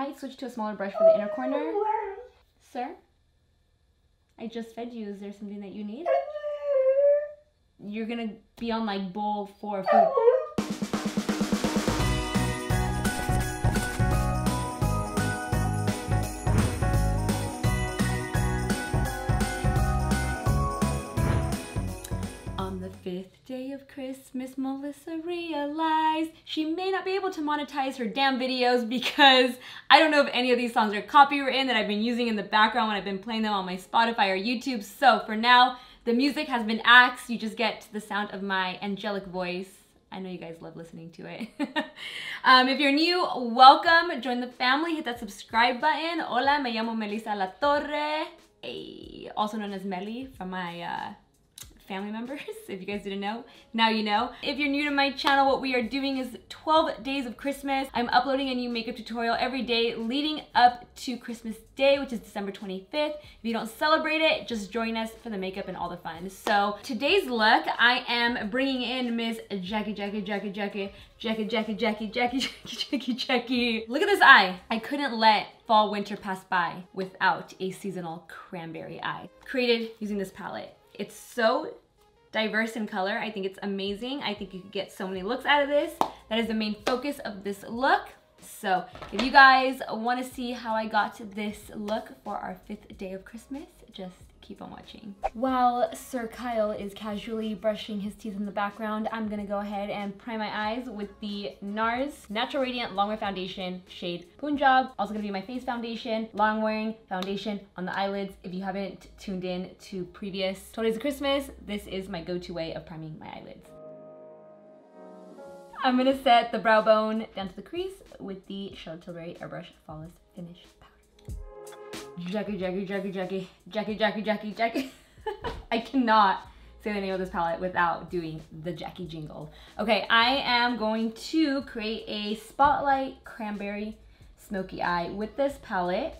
I switched to a smaller brush for the inner corner. Sir? I just fed you. Is there something that you need? You're gonna be on like bowl 4 of food. On the 5th day of Christmas, Melissa realized she may not be able to monetize her damn videos because I don't know if any of these songs are copywritten that I've been using in the background when I've been playing them on my Spotify or YouTube. So for now, the music has been axed. You just get the sound of my angelic voice. I know you guys love listening to it. If you're new, welcome. Join the family. Hit that subscribe button. Hola, me llamo Melissa Latorre, also known as Melly from my family members. If you guys didn't know, now you know. If you're new to my channel, what we are doing is 12 days of Christmas. I'm uploading a new makeup tutorial every day leading up to Christmas Day, which is December 25th. If you don't celebrate it, just join us for the makeup and all the fun. So today's look, I am bringing in Miss Jackie. Look at this eye. I couldn't let fall winter pass by without a seasonal cranberry eye. Created using this palette. It's so diverse in color. I think it's amazing. I think you could get so many looks out of this. That is the main focus of this look. So if you guys want to see how I got to this look for our 5th day of Christmas, just keep on watching. While Sir Kyle is casually brushing his teeth in the background, I'm gonna go ahead and prime my eyes with the NARS Natural Radiant Longwear Foundation shade Punjab. Also gonna be my face foundation, long-wearing foundation on the eyelids. If you haven't tuned in to previous 12 days of Christmas, this is my go-to way of priming my eyelids. I'm gonna set the brow bone down to the crease with the Charlotte Tilbury Airbrush Flawless Finish Powder. Jackie. I cannot say the name of this palette without doing the Jackie jingle. Okay, I am going to create a spotlight cranberry smoky eye with this palette.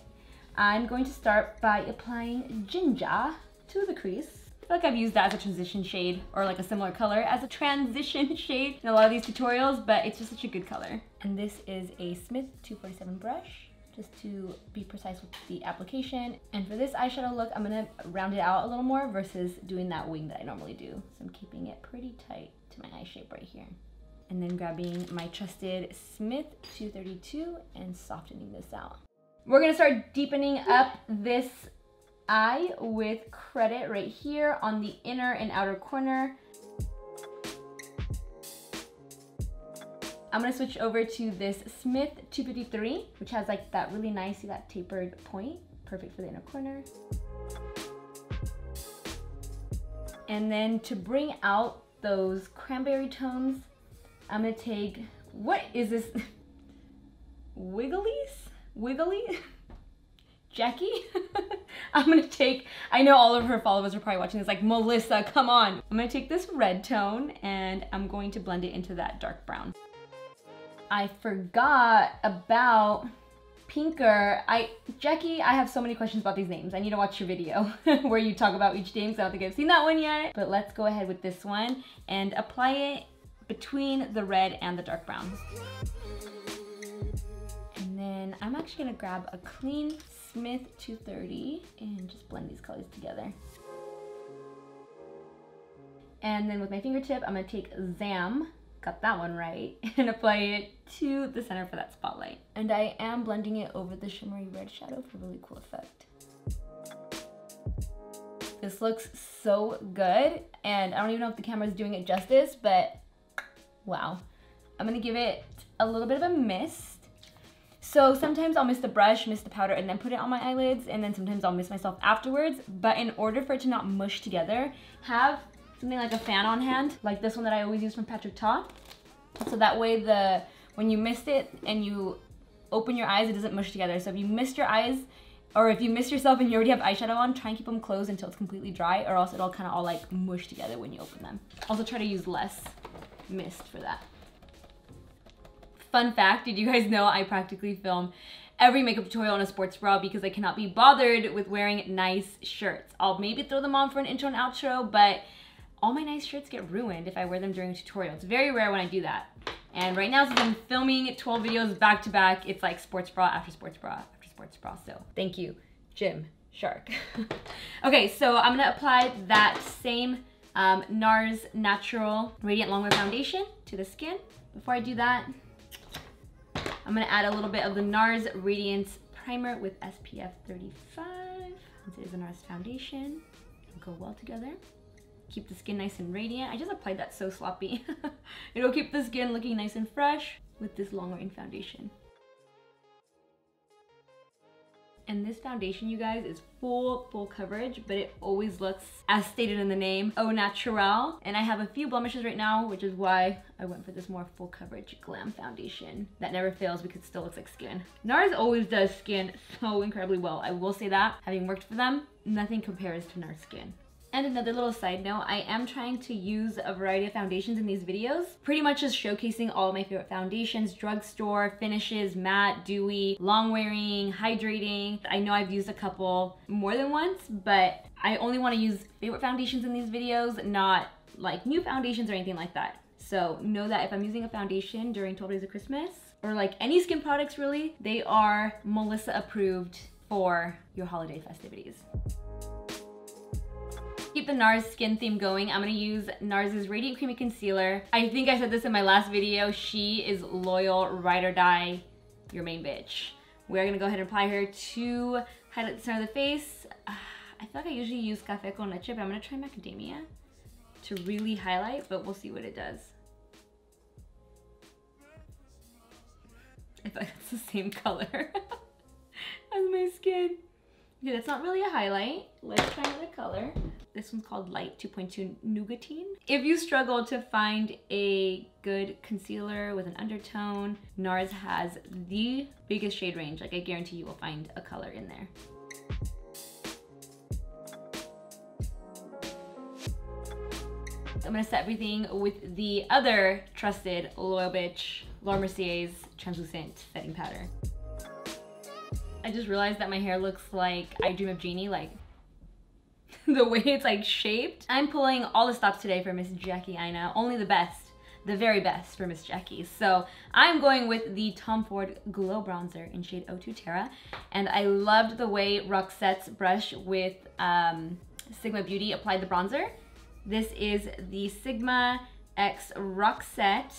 I'm going to start by applying Ginger to the crease. I feel like I've used that as a transition shade, or like a similar color as a transition shade in a lot of these tutorials, but it's just such a good color. And this is a Smith 247 brush, just to be precise with the application. And for this eyeshadow look, I'm gonna round it out a little more versus doing that wing that I normally do. So I'm keeping it pretty tight to my eye shape right here. And then grabbing my trusted Smith 232 and softening this out. We're gonna start deepening up this eye with credit right here on the inner and outer corner. I'm gonna switch over to this Smith 253, which has like that really nice, see that tapered point? Perfect for the inner corner. And then to bring out those cranberry tones, I'm gonna take, what is this? Wiggly? Jackie? I'm gonna take, I know all of her followers are probably watching this like, Melissa, come on. I'm gonna take this red tone and I'm going to blend it into that dark brown. I forgot about Pinker. Jackie, I have so many questions about these names. I need to watch your video where you talk about each name, so I don't think I've seen that one yet. But let's go ahead with this one and apply it between the red and the dark browns. And then I'm actually gonna grab a clean Smith 230 and just blend these colors together. And then with my fingertip, I'm gonna take Zam, got that one right, and apply it to the center for that spotlight. And I am blending it over the shimmery red shadow for a really cool effect. This looks so good, and I don't even know if the camera's doing it justice, but wow. I'm gonna give it a little bit of a mist. So sometimes I'll miss the brush, miss the powder, and then put it on my eyelids, and then sometimes I'll miss myself afterwards, but in order for it to not mush together, have something like a fan on hand, like this one that I always use from Patrick Ta. So that way, when you mist it and you open your eyes, it doesn't mush together. So if you missed your eyes, or if you missed yourself and you already have eyeshadow on, try and keep them closed until it's completely dry, or else it'll kind of all like mush together when you open them. Also try to use less mist for that. Fun fact, did you guys know I practically film every makeup tutorial on a sports bra because I cannot be bothered with wearing nice shirts. I'll maybe throw them on for an intro and outro, but all my nice shirts get ruined if I wear them during a tutorial. It's very rare when I do that. And right now, since I'm filming 12 videos back to back, it's like sports bra after sports bra after sports bra. So thank you, Jim Shark. Okay, so I'm gonna apply that same NARS Natural Radiant Longwear Foundation to the skin. Before I do that, I'm gonna add a little bit of the NARS Radiance Primer with SPF 35. Since it is a NARS foundation, it'll go well together. Keep the skin nice and radiant. I just applied that so sloppy. It'll keep the skin looking nice and fresh with this long-wearing foundation. And this foundation, you guys, is full coverage, but it always looks, as stated in the name, au naturel. And I have a few blemishes right now, which is why I went for this more full coverage glam foundation that never fails because it still looks like skin. NARS always does skin so incredibly well. I will say that, having worked for them, nothing compares to NARS skin. And another little side note, I am trying to use a variety of foundations in these videos, pretty much just showcasing all my favorite foundations, drugstore, finishes, matte, dewy, long wearing, hydrating. I know I've used a couple more than once, but I only want to use favorite foundations in these videos, not like new foundations or anything like that. So know that if I'm using a foundation during 12 Days of Christmas, or like any skin products really, they are Melissa approved for your holiday festivities. Keep the NARS skin theme going, I'm gonna use NARS's Radiant Creamy Concealer. I think I said this in my last video, she is loyal, ride or die, your main bitch. We're gonna go ahead and apply her to highlight the center of the face. I feel like I usually use Café con Leche, but I'm gonna try Macadamia to really highlight, but we'll see what it does. I feel like it's the same color as my skin. Okay, that's not really a highlight. Let's try another color. This one's called Light 2.2 Nougatine. If you struggle to find a good concealer with an undertone, NARS has the biggest shade range. Like, I guarantee you will find a color in there. I'm gonna set everything with the other trusted loyal bitch, Laura Mercier's translucent setting powder. I just realized that my hair looks like I Dream of Jeannie, like, the way it's like shaped. I'm pulling all the stops today for Miss Jackie Aina, only the best, the very best for Miss Jackie. So I'm going with the Tom Ford Glow Bronzer in shade 02 Terra. And I loved the way Roxette's brush with Sigma Beauty applied the bronzer. This is the Sigma X Roxette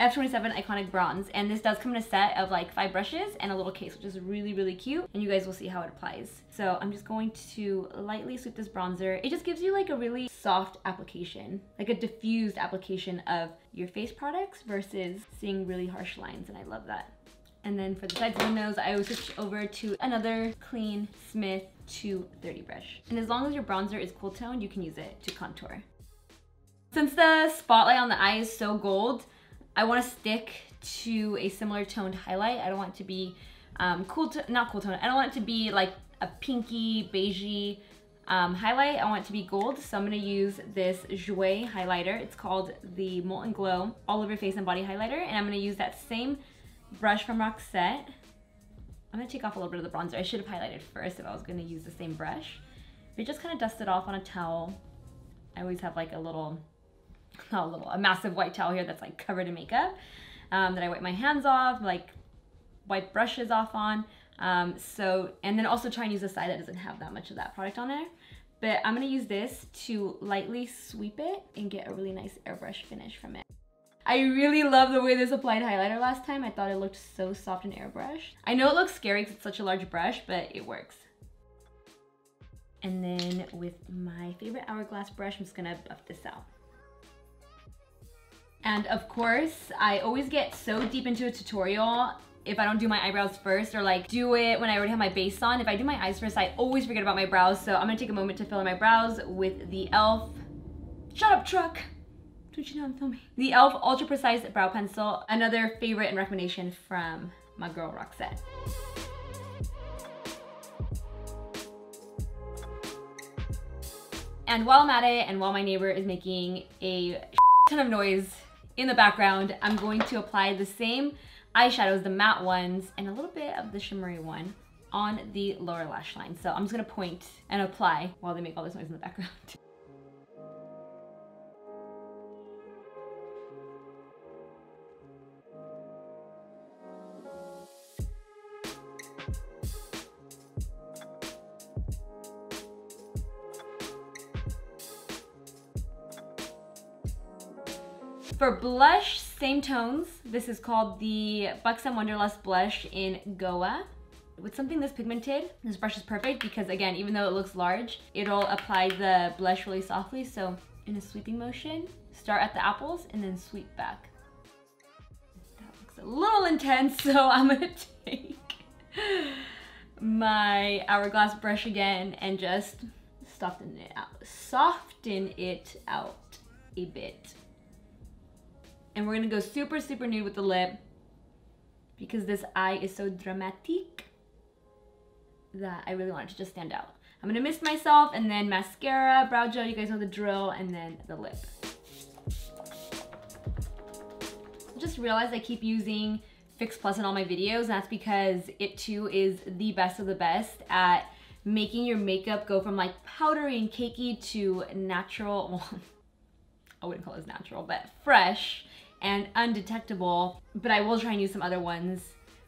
F27 Iconic Bronze. And this does come in a set of like 5 brushes and a little case, which is really, really cute. And you guys will see how it applies. So I'm just going to lightly sweep this bronzer. It just gives you like a really soft application, like a diffused application of your face products versus seeing really harsh lines. And I love that. And then for the sides of the nose, I always switch over to another clean Smith 230 brush. And as long as your bronzer is cool toned, you can use it to contour. Since the spotlight on the eye is so gold, I want to stick to a similar toned highlight. I don't want it to be not cool toned. I don't want it to be like a pinky, beigey highlight. I want it to be gold. So I'm going to use this Jouer highlighter. It's called the Molten Glow All Over Face and Body Highlighter. And I'm going to use that same brush from Roxette. I'm going to take off a little bit of the bronzer. I should have highlighted first if I was going to use the same brush. But just kind of dust it off on a towel. I always have like a little... not a little, a massive white towel here that's like covered in makeup that I wipe my hands off, like wipe brushes off on. And then also try and use a side that doesn't have that much of that product on there. But I'm gonna use this to lightly sweep it and get a really nice airbrush finish from it. I really love the way this applied highlighter last time. I thought it looked so soft and airbrushed. I know it looks scary because it's such a large brush, but it works. And then with my favorite Hourglass brush, I'm just gonna buff this out. And of course, I always get so deep into a tutorial if I don't do my eyebrows first, or like do it when I already have my base on. If I do my eyes first, I always forget about my brows. So I'm gonna take a moment to fill in my brows with the e.l.f. Shut up, truck! Don't you know I'm filming? The e.l.f. Ultra Precise Brow Pencil, another favorite and recommendation from my girl Roxette. And while I'm at it, and while my neighbor is making a ton of noise in the background, I'm going to apply the same eyeshadows, the matte ones, and a little bit of the shimmery one on the lower lash line. So I'm just gonna point and apply while they make all this noise in the background. For blush, same tones. This is called the Buxom Wanderlust Blush in Goa. With something this pigmented, this brush is perfect because, again, even though it looks large, it'll apply the blush really softly. So in a sweeping motion, start at the apples and then sweep back. That looks a little intense, so I'm gonna take my Hourglass brush again and just soften it out a bit. And we're gonna go super, super nude with the lip because this eye is so dramatic that I really want it to just stand out. I'm gonna mist myself and then mascara, brow gel, you guys know the drill, and then the lip. I just realized I keep using Fix Plus in all my videos, and that's because it too is the best of the best at making your makeup go from like powdery and cakey to natural. I wouldn't call this natural, but fresh and undetectable. But I will try and use some other ones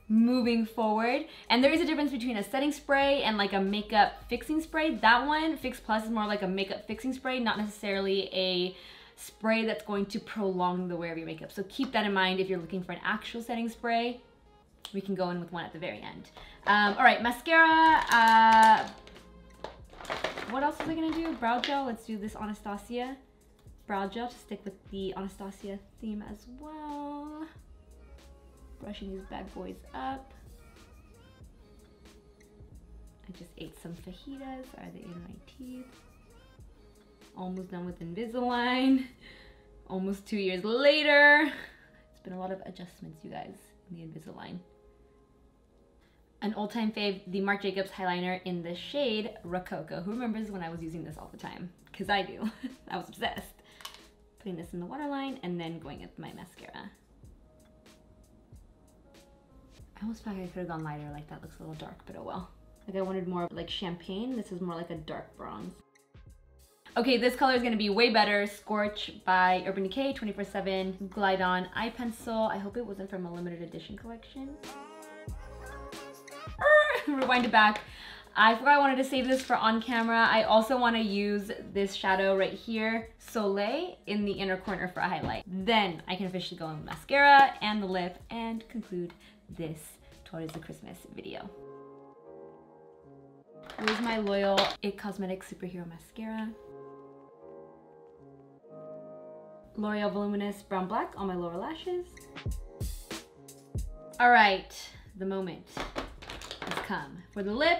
moving forward. And there is a difference between a setting spray and like a makeup fixing spray. That one, Fix Plus, is more like a makeup fixing spray, not necessarily a spray that's going to prolong the wear of your makeup. So keep that in mind if you're looking for an actual setting spray. We can go in with one at the very end. All right, mascara. What else was I gonna do? Brow gel, let's do this Anastasia brow gel to stick with the Anastasia theme as well. Brushing these bad boys up. I just ate some fajitas, are they in my teeth? Almost done with Invisalign. Almost 2 years later. It's been a lot of adjustments, you guys, in the Invisalign. An old-time fave, the Marc Jacobs Highliner in the shade Rococo. Who remembers when I was using this all the time? Because I do. I was obsessed. Putting this in the waterline and then going with my mascara. I almost felt like I could have gone lighter, like that looks a little dark, but oh well. Like I wanted more like champagne. This is more like a dark bronze. Okay, this color is gonna be way better. Scorch by Urban Decay, 24-7 Glide On Eye Pencil. I hope it wasn't from a limited edition collection. Rewind it back. I forgot I wanted to save this for on camera. I also want to use this shadow right here, Soleil, in the inner corner for a highlight. Then I can officially go on with mascara and the lip and conclude this Toys of Christmas video. Here's my loyal It Cosmetics Superhero Mascara. L'Oreal Voluminous Brown Black on my lower lashes. All right, the moment has come. For the lip,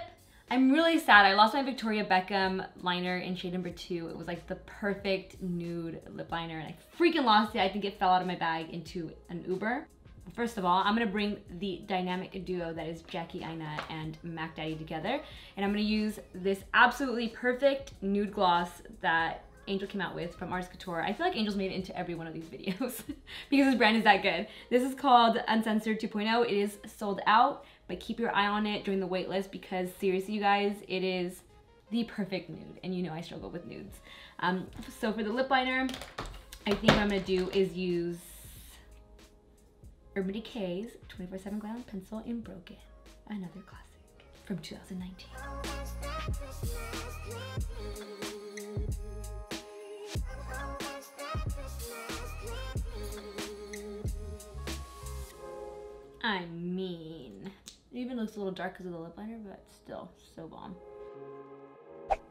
I'm really sad. I lost my Victoria Beckham liner in shade number 2. It was like the perfect nude lip liner and I freaking lost it. I think it fell out of my bag into an Uber. First of all, I'm gonna bring the dynamic duo that is Jackie Aina and Mac Daddy together, and I'm gonna use this absolutely perfect nude gloss that Angel came out with from Ars Couture. I feel like Angel's made it into every one of these videos because his brand is that good. This is called Uncensored 2.0. It is sold out, but keep your eye on it during the wait list because seriously, you guys, it is the perfect nude, and you know I struggle with nudes. So for the lip liner, I think what I'm gonna do is use Urban Decay's 24-7 Glide On Pencil in Broken, another classic from 2019. I mean, it even looks a little dark because of the lip liner, but still, so bomb.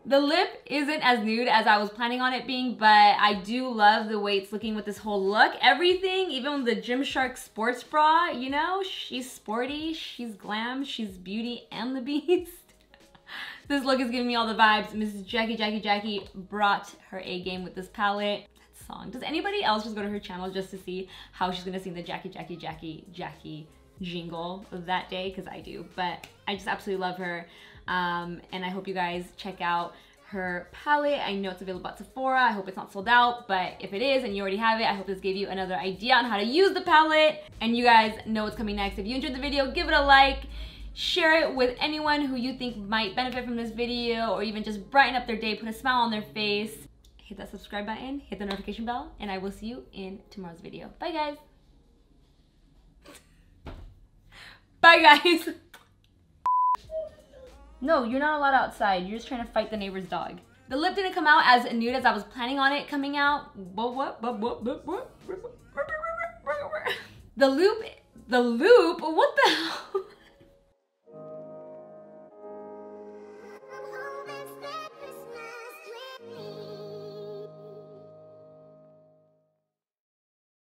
The lip isn't as nude as I was planning on it being, but I do love the way it's looking with this whole look. Everything, even with the Gymshark sports bra, you know, she's sporty, she's glam, she's Beauty and the Beast. This look is giving me all the vibes. Mrs. Jackie brought her A game with this palette. That song. Does anybody else just go to her channel just to see how she's gonna sing the Jackie jingle of that day? Because I do, but I just absolutely love her. And I hope you guys check out her palette. I know it's available at Sephora. I hope it's not sold out, but if it is and you already have it, I hope this gave you another idea on how to use the palette. And you guys know what's coming next. If you enjoyed the video, give it a like, share it with anyone who you think might benefit from this video or even just brighten up their day, put a smile on their face. Hit that subscribe button, hit the notification bell, and I will see you in tomorrow's video. Bye, guys. Bye, guys. No, you're not allowed outside. You're just trying to fight the neighbor's dog. The lip didn't come out as nude as I was planning on it coming out. The loop, what the hell?